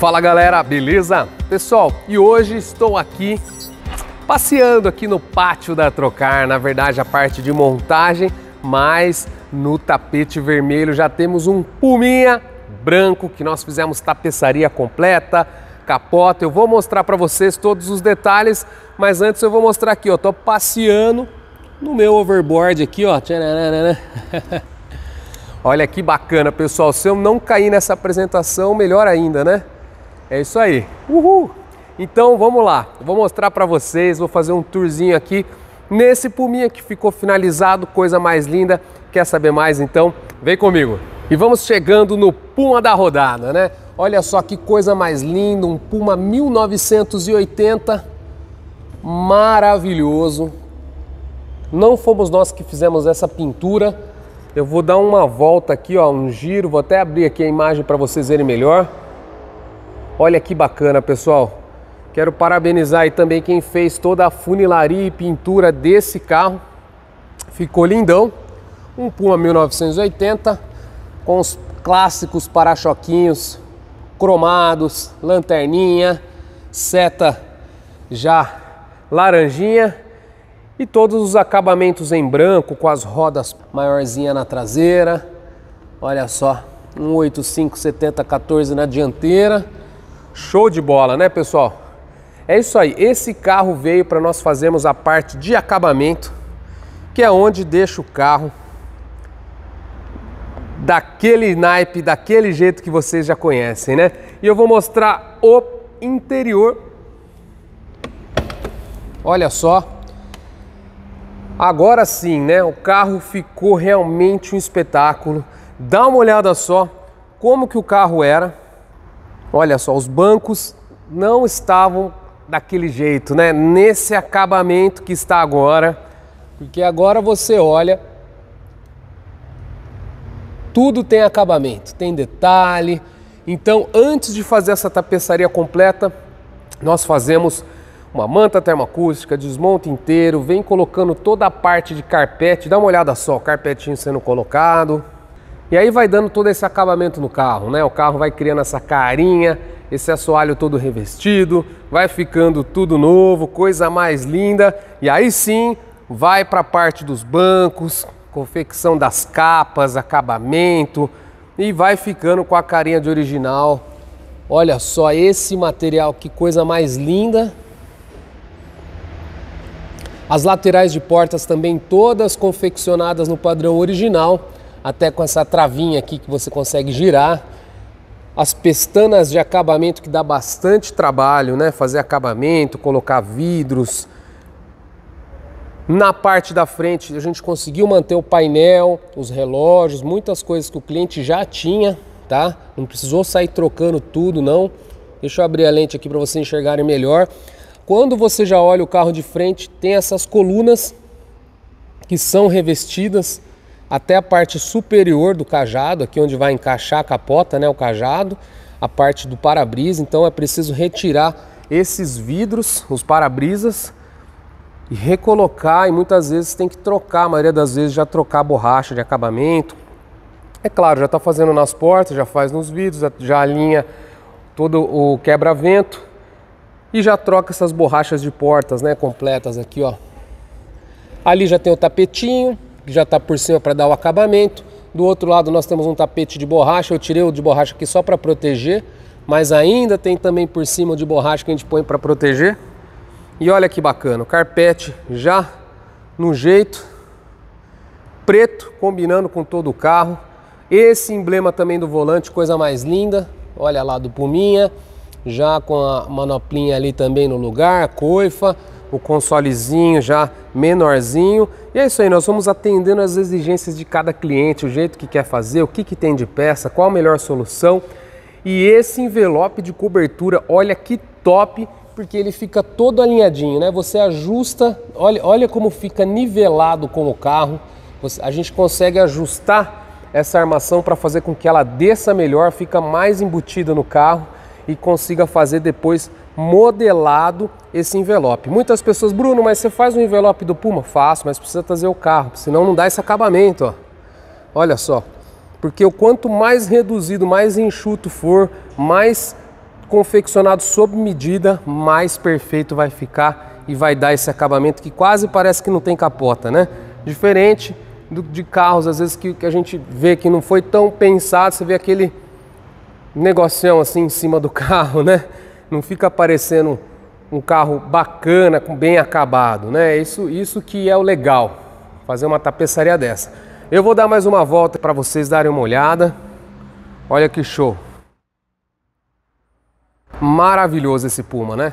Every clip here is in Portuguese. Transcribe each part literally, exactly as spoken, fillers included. Fala galera, beleza? Pessoal, e hoje estou aqui passeando aqui no pátio da Trocar, na verdade a parte de montagem, mas no tapete vermelho já temos um Puminha branco que nós fizemos tapeçaria completa, capota. Eu vou mostrar para vocês todos os detalhes, mas antes eu vou mostrar aqui, ó, tô passeando no meu overboard aqui, ó. Olha que bacana, pessoal. Se eu não cair nessa apresentação, melhor ainda, né? É isso aí. Uhul! Então, vamos lá. Eu vou mostrar para vocês, vou fazer um tourzinho aqui nesse Puminha que ficou finalizado, coisa mais linda. Quer saber mais? Então, vem comigo. E vamos chegando no Puma da rodada, né? Olha só que coisa mais linda, um Puma mil novecentos e oitenta, maravilhoso. Não fomos nós que fizemos essa pintura. Eu vou dar uma volta aqui, ó, um giro, vou até abrir aqui a imagem para vocês verem melhor. Olha que bacana, pessoal. Quero parabenizar aí também quem fez toda a funilaria e pintura desse carro. Ficou lindão. Um Puma mil novecentos e oitenta, com os clássicos para-choquinhos cromados, lanterninha, seta já laranjinha. E todos os acabamentos em branco, com as rodas maiorzinha na traseira. Olha só, um oito cinco setenta quatorze na dianteira. Show de bola, né, pessoal? É isso aí, esse carro veio para nós fazermos a parte de acabamento, que é onde deixa o carro daquele naipe, daquele jeito que vocês já conhecem, né? E eu vou mostrar o interior. Olha só. Agora sim, né? O carro ficou realmente um espetáculo. Dá uma olhada só como que o carro era. Olha só, os bancos não estavam daquele jeito, né? Nesse acabamento que está agora. Porque agora você olha, tudo tem acabamento, tem detalhe. Então, antes de fazer essa tapeçaria completa, nós fazemos uma manta termoacústica, desmonte inteiro, vem colocando toda a parte de carpete. Dá uma olhada só, o carpetinho sendo colocado. E aí vai dando todo esse acabamento no carro, né? O carro vai criando essa carinha, esse assoalho todo revestido, vai ficando tudo novo, coisa mais linda. E aí sim, vai para a parte dos bancos, confecção das capas, acabamento, e vai ficando com a carinha de original. Olha só esse material, que coisa mais linda. As laterais de portas também todas confeccionadas no padrão original, até com essa travinha aqui que você consegue girar. As pestanas de acabamento, que dá bastante trabalho, né? Fazer acabamento, colocar vidros. Na parte da frente a gente conseguiu manter o painel, os relógios, muitas coisas que o cliente já tinha, tá? Não precisou sair trocando tudo, não. Deixa eu abrir a lente aqui para vocês enxergarem melhor. Quando você já olha o carro de frente, tem essas colunas que são revestidas até a parte superior do cajado, aqui onde vai encaixar a capota, né, o cajado, a parte do para-brisa. Então é preciso retirar esses vidros, os para-brisas, e recolocar, e muitas vezes tem que trocar, a maioria das vezes já trocar a borracha de acabamento. É claro, já está fazendo nas portas, já faz nos vidros, já alinha todo o quebra-vento. E já troca essas borrachas de portas, né, completas aqui, ó. Ali já tem o tapetinho, que já tá por cima para dar o acabamento. Do outro lado nós temos um tapete de borracha, eu tirei o de borracha aqui só para proteger, mas ainda tem também por cima o de borracha que a gente põe para proteger. E olha que bacana, o carpete já no jeito, preto, combinando com todo o carro. Esse emblema também do volante, coisa mais linda, olha lá do Puminha. Já com a manoplinha ali também no lugar, coifa, o consolezinho já menorzinho. E é isso aí, nós vamos atendendo as exigências de cada cliente, o jeito que quer fazer, o que, que tem de peça, qual a melhor solução. E esse envelope de cobertura, olha que top, porque ele fica todo alinhadinho, né? Você ajusta, olha, olha como fica nivelado com o carro. Você, a gente consegue ajustar essa armação para fazer com que ela desça melhor, fica mais embutida no carro. E consiga fazer depois modelado esse envelope. Muitas pessoas, Bruno, mas você faz um envelope do Puma? Faço, mas precisa trazer o carro, senão não dá esse acabamento, ó. Olha só, porque o quanto mais reduzido, mais enxuto for, mais confeccionado sob medida, mais perfeito vai ficar e vai dar esse acabamento que quase parece que não tem capota, né? Diferente do, de carros, às vezes, que, que a gente vê que não foi tão pensado, você vê aquele negocião assim em cima do carro, né? Não fica parecendo um carro bacana, bem acabado, né? Isso, isso que é o legal, fazer uma tapeçaria dessa. Eu vou dar mais uma volta para vocês darem uma olhada. Olha que show! Maravilhoso esse Puma, né?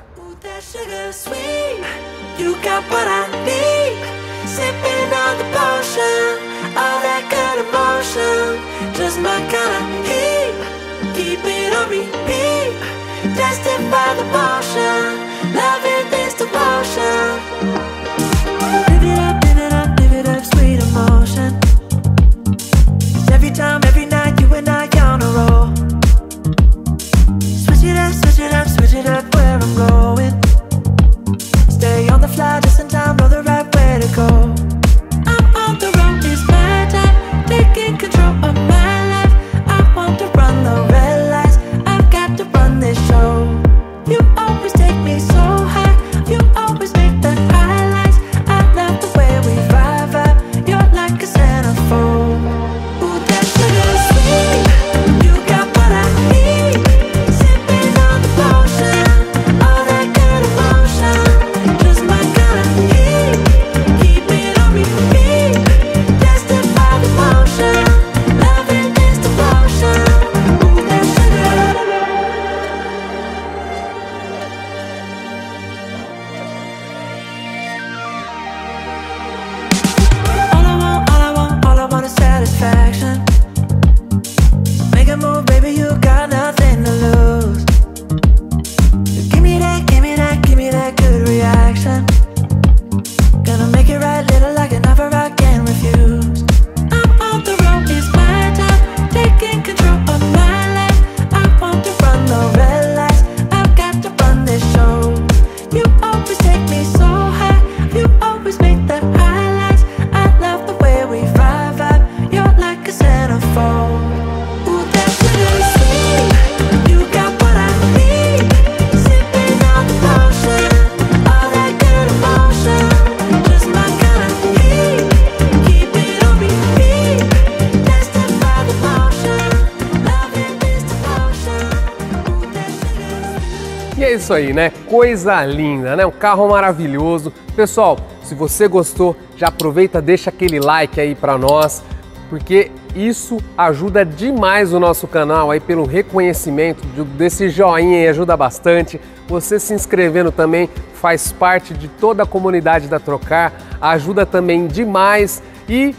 E é isso aí, né? Coisa linda, né? Um carro maravilhoso. Pessoal, se você gostou, já aproveita, deixa aquele like aí pra nós, porque isso ajuda demais o nosso canal aí pelo reconhecimento desse joinha aí, ajuda bastante. Você se inscrevendo também faz parte de toda a comunidade da Trocar, ajuda também demais e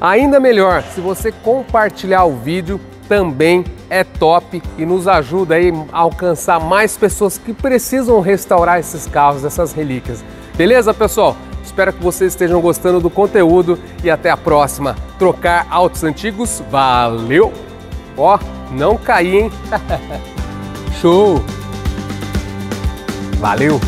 ainda melhor, se você compartilhar o vídeo, também é top e nos ajuda aí a alcançar mais pessoas que precisam restaurar esses carros, essas relíquias. Beleza, pessoal? Espero que vocês estejam gostando do conteúdo e até a próxima. Trocar Autos Antigos, valeu! Ó, não caí, hein? Show! Valeu!